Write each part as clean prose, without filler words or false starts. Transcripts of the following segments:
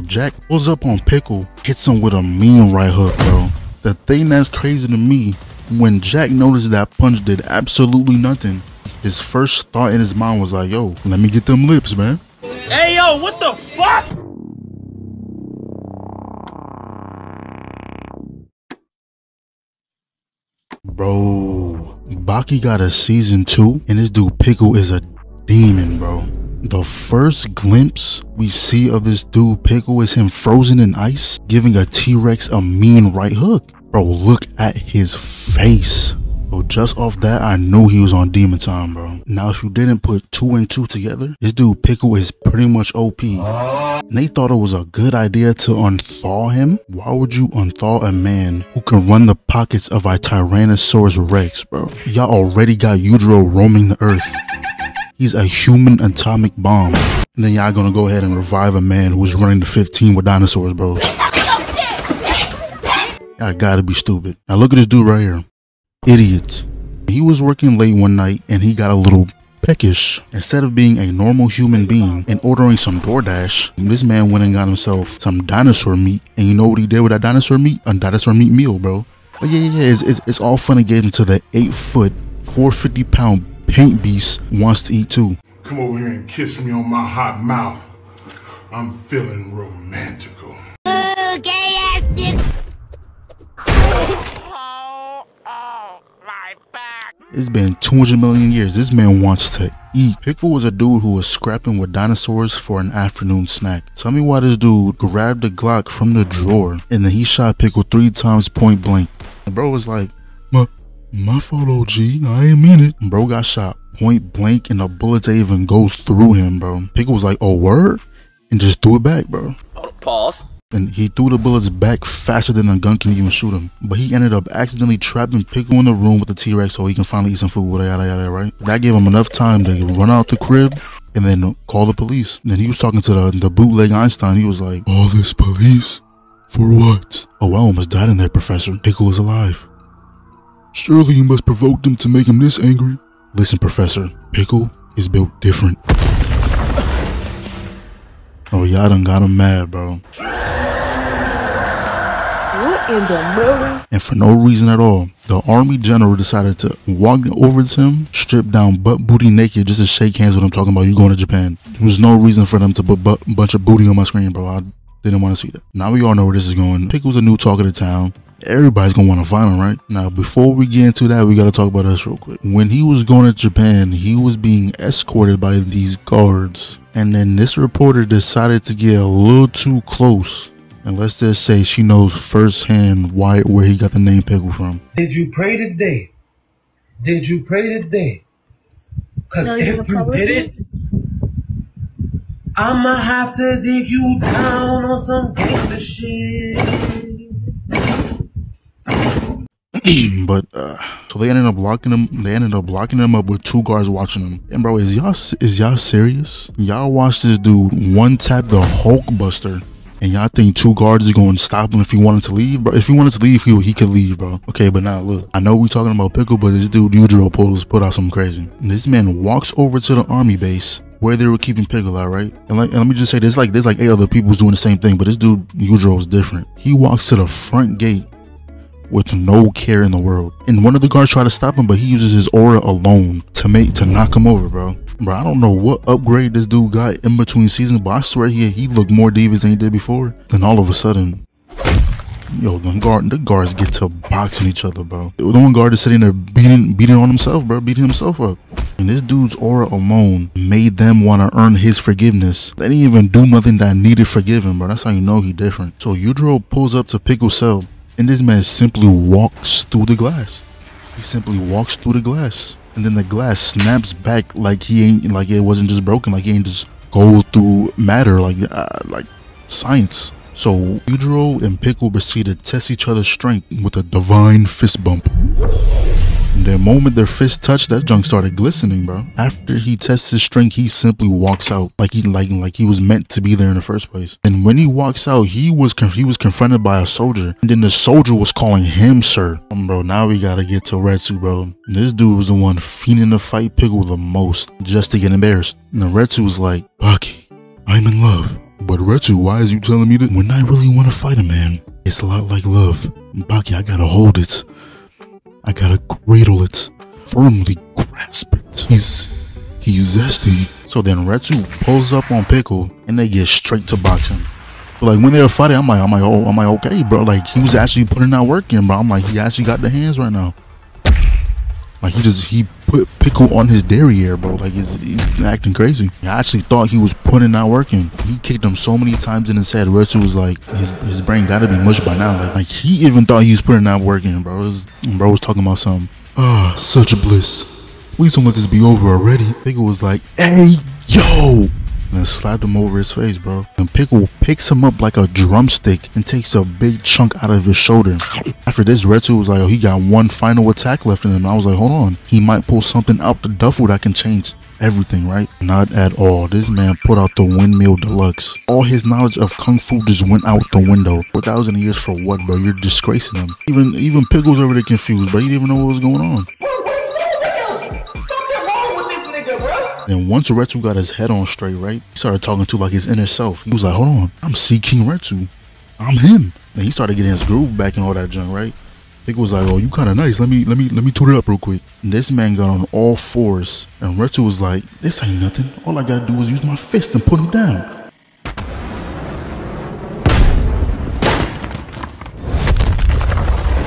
So Jack pulls up on Pickle, hits him with a mean right hook, bro. The thing that's crazy to me, when Jack noticed that punch did absolutely nothing, his first thought in his mind was like, yo, let me get them lips, man. Hey, yo, what the fuck? Bro, Baki got a season 2 and this dude Pickle is a demon, bro. The first glimpse we see of this dude Pickle is him frozen in ice, giving a T-Rex a mean right hook. Bro, look at his face. Bro, just off that, I knew he was on demon time, bro. Now, if you didn't put 2 and 2 together, this dude Pickle is pretty much OP. And they thought it was a good idea to unthaw him. Why would you unthaw a man who can run the pockets of a Tyrannosaurus Rex, bro? Y'all already got Yudro roaming the earth. He's a human atomic bomb. And then y'all gonna go ahead and revive a man who's running to 15 with dinosaurs, bro. Y'all gotta be stupid. Now look at this dude right here. Idiot. He was working late one night and he got a little peckish. Instead of being a normal human being and ordering some DoorDash, this man went and got himself some dinosaur meat. And you know what he did with that dinosaur meat? A dinosaur meat meal, bro. But yeah, it's all fun and games until the 8-foot, 450 pound paint beast wants to eat too. Come over here and kiss me on my hot mouth. I'm feeling romantical. Ooh, gay ass dick. Oh, oh, my back. It's been 200 million years. This man wants to eat. Pickle was a dude who was scrapping with dinosaurs for an afternoon snack. Tell me why this dude grabbed the Glock from the drawer and then he shot Pickle 3 times point blank. And bro was like, my fault, OG. I ain't mean it. Bro got shot point blank and the bullets didn't even go through him, bro. Pickle was like, oh, word? And just threw it back, bro. Pause. And he threw the bullets back faster than the gun can even shoot him. But he ended up accidentally trapping Pickle in the room with the T-Rex so he can finally eat some food, yada yada, right? That gave him enough time to run out the crib and then call the police. And then he was talking to the bootleg Einstein. He was like, all this police? For what? Oh, I almost died in there, Professor. Pickle is alive. Surely you must provoke them to make him this angry. Listen, Professor, Pickle is built different. Oh, y'all done got him mad, bro. What in the world? And for no reason at all, the army general decided to walk over to him, strip down butt booty naked just to shake hands with him, talking about you going to Japan. There was no reason for them to put a bunch of booty on my screen, bro. I didn't want to see that. Now we all know where this is going. Pickle's a new talk of the town. Everybody's gonna want to find him, right? Now before we get into that, we gotta talk about us real quick. When he was going to Japan, he was being escorted by these guards, and then this reporter decided to get a little too close, and let's just say she knows firsthand where he got the name Pickle from. Did you pray today? Did you pray today? Because if you didn't, I'ma have to dig you down on some gangster shit. But so they ended up locking him. They ended up locking him up with 2 guards watching him. And bro, is y'all serious? Y'all watch this dude one tap the Hulkbuster, and y'all think 2 guards is going to stop him if he wanted to leave, bro? If he wanted to leave, he could leave, bro. Okay, but now look, I know we talking about Pickle, but this dude Yudro put out something crazy. And this man walks over to the army base where they were keeping Pickle at, right? And let me just say, there's like 8 other people who's doing the same thing, but this dude Yudro is different. He walks to the front gate with no care in the world, and one of the guards try to stop him, but he uses his aura alone to knock him over, bro. Bro, I don't know what upgrade this dude got in between seasons, but I swear he looked more devious than he did before. Then all of a sudden, yo, the guards get to boxing each other, bro. The one guard is sitting there beating on himself, bro, beating himself up. And this dude's aura alone made them want to earn his forgiveness. They didn't even do nothing that needed forgiving, bro. That's how you know he different. So Yudro pulls up to Pickle's cell, and this man simply walks through the glass. He simply walks through the glass. And then the glass snaps back like it wasn't just broken, like it ain't just go through matter, like science. So Yudro and Pickle proceed to test each other's strength with a divine fist bump. And the moment their fist touched, that junk started glistening, bro. After he tests his strength, he simply walks out like he was meant to be there in the first place. And when he walks out, he was confronted by a soldier, and then the soldier was calling him sir. Bro, now we gotta get to Retsu, bro. This dude was the one fiending to fight Pickle the most just to get embarrassed. And then Retsu was like, Baki, I'm in love. But Retsu, why is you telling me that when I really want to fight a man? It's a lot like love. Baki, I gotta hold it. I gotta cradle it. Firmly grasp it. He's zesty. So then Retsu pulls up on Pickle and they get straight to boxing. But like when they were fighting, I'm like, okay, bro. Like he was actually putting out work in, bro. I'm like, he actually got the hands right now. Like he put Pickle on his derriere, bro. Like he's acting crazy. I actually thought he was putting out work in. He kicked him so many times in his head. Retsu was like, his brain gotta be mushed by now. Like he even thought he was putting out work in, bro. Bro was talking about something. Ah, such a bliss. Please don't let this be over already. Pickle was like, hey, yo. And slapped him over his face, bro. And Pickle picks him up like a drumstick and takes a big chunk out of his shoulder. After this, Retsu was like, oh, he got one final attack left in him. And I was like, hold on. He might pull something out the duffel that can change everything, right? Not at all. This man put out the windmill deluxe. All his knowledge of Kung Fu just went out the window. 4,000 years for what, bro? You're disgracing him. Even Pickle's already confused, bro. He didn't even know what was going on. And once Retsu got his head on straight, right, he started talking to like his inner self. He was like, hold on, I'm Sea King Retsu. I'm him. And he started getting his groove back and all that junk, right? Pickle was like, oh, you kinda nice. Let me toot it up real quick. And this man got on all fours. And Retsu was like, this ain't nothing. All I gotta do is use my fist and put him down.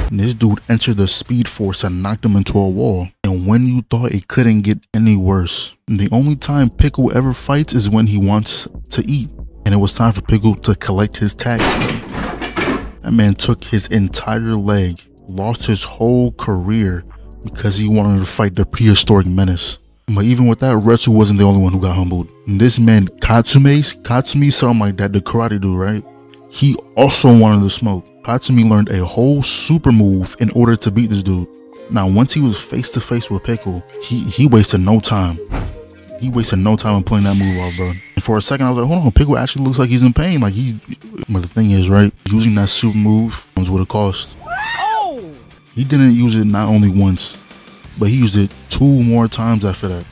And this dude entered the Speed Force and knocked him into a wall. And when you thought it couldn't get any worse. And the only time Pickle ever fights is when he wants to eat. And it was time for Pickle to collect his tax. That man took his entire leg, lost his whole career because he wanted to fight the prehistoric menace. But even with that, Retsu wasn't the only one who got humbled. And this man, Katsume, something like that, the karate dude, right? He also wanted to smoke. Katsume learned a whole super move in order to beat this dude. Now, once he was face to face with Pickle, he wasted no time. He wasted no time in playing that move off, bro. And for a second, I was like, hold on, Pickle actually looks like he's in pain. Like but the thing is, right, using that super move comes with a cost. Oh! He didn't use it not only once, but he used it 2 more times after that.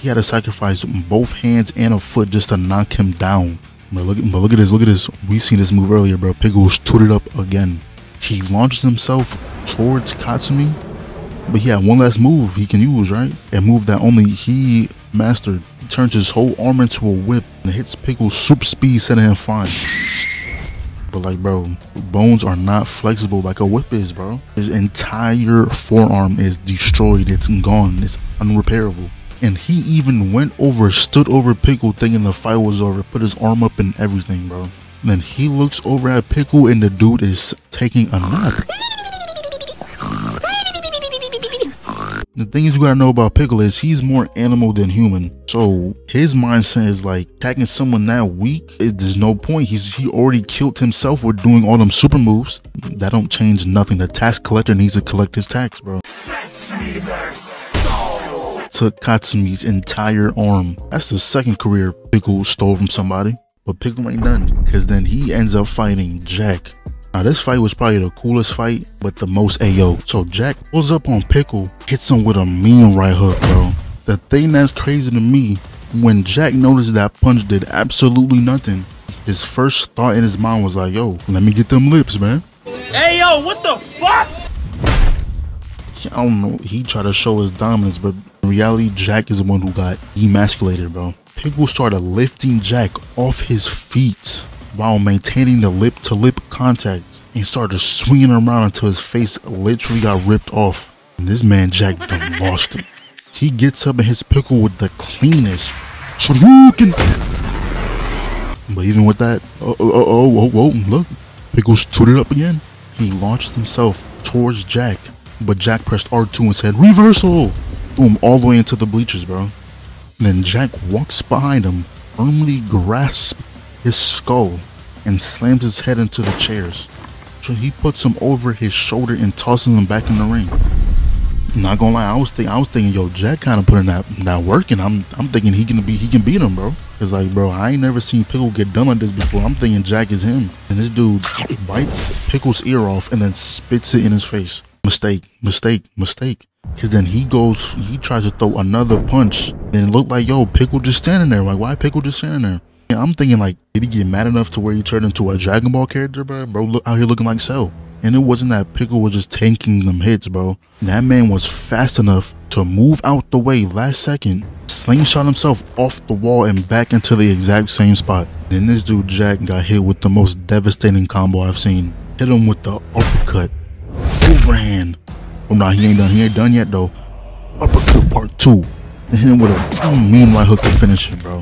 He had to sacrifice both hands and a foot just to knock him down. But look at this, look at this. We seen this move earlier, bro. Pickle's tooted up again. He launches himself towards Katsume, but he had one last move he can use, right? A move that only he mastered. He turns his whole arm into a whip and hits Pickle's super speed, setting him fine. But like, bro, bones are not flexible like a whip is, bro. His entire forearm is destroyed. It's gone. It's unrepairable. And he even went over, stood over Pickle thinking the fight was over, put his arm up and everything, bro. And then he looks over at Pickle and the dude is taking a nap. The thing is, you gotta know about Pickle is he's more animal than human. So his mindset is like, attacking someone that weak, there's no point. He already killed himself with doing all them super moves. That don't change nothing. The tax collector needs to collect his tax, bro. Took Katsumi's entire arm. That's the second career Pickle stole from somebody. But Pickle ain't done, because then he ends up fighting Jack. Now this fight was probably the coolest fight, but the most Ayo. So Jack pulls up on Pickle, hits him with a mean right hook, bro. The thing that's crazy to me, when Jack noticed that punch did absolutely nothing, his first thought in his mind was like, yo, let me get them lips, man. Ayo, what the fuck? I don't know, he tried to show his dominance, but in reality, Jack is the one who got emasculated, bro. Pickle started lifting Jack off his feet while maintaining the lip-to-lip contact and started swinging around until his face literally got ripped off. And this man, Jack, done lost it. He gets up and hits Pickle with the cleanest shuriken. But even with that, look, Pickle's tooted up again. He launched himself towards Jack, but Jack pressed R2 and said, reversal! Threw him all the way into the bleachers, bro. And then Jack walks behind him, firmly grasps his skull, and slams his head into the chairs. So he puts him over his shoulder and tosses him back in the ring. Not gonna lie, I was thinking, yo, Jack kind of put in that work, and I'm thinking he can beat him, bro. Cause like, bro, I ain't never seen Pickle get done like this before. I'm thinking Jack is him, and this dude bites Pickle's ear off and then spits it in his face. Mistake. Because then he goes, he tries to throw another punch. And it looked like, yo, Piccolo just standing there. Like, why Piccolo just standing there? And I'm thinking, like, did he get mad enough to where he turned into a Dragon Ball character, bro? Bro, look, out here looking like Cell. And it wasn't that Piccolo was just tanking them hits, bro. And that man was fast enough to move out the way last second, slingshot himself off the wall and back into the exact same spot. Then this dude Jack got hit with the most devastating combo I've seen. Hit him with the uppercut. Overhand. Oh, nah, he ain't done. He ain't done yet, though. Uppercut part two. And hit him with a mean right hook to finish him, bro.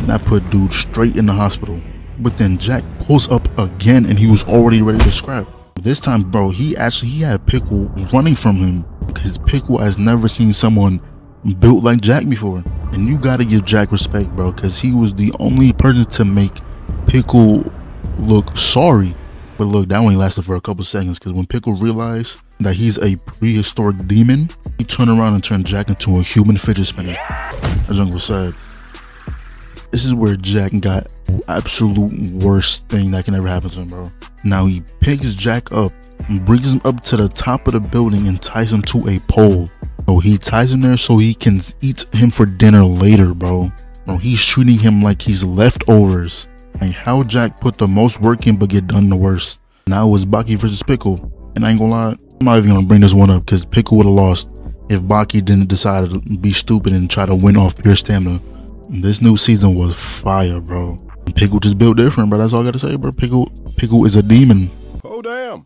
And that put dude straight in the hospital. But then Jack pulls up again and he was already ready to scrap. This time, bro, he had Piccolo running from him, because Piccolo has never seen someone built like Jack before. And you gotta give Jack respect, bro, because he was the only person to make Piccolo look sorry. But look, that only lasted for a couple seconds, because when Piccolo realized that he's a prehistoric demon, he turned around and turned Jack into a human fidget spinner. As Uncle said, this is where Jack got the absolute worst thing that can ever happen to him, bro. Now he picks Jack up, brings him up to the top of the building and ties him to a pole. Oh, he ties him there so he can eat him for dinner later, bro. Bro, he's treating him like he's leftovers. Like, how Jack put the most work in but get done the worst. Now it was Baki versus Piccolo. And I ain't gonna lie, I'm not even gonna bring this one up, because Piccolo would have lost if Baki didn't decide to be stupid and try to win off pure stamina. This new season was fire, bro. Piccolo just built different, bro. That's all I gotta say, bro. Piccolo is a demon. Oh, damn.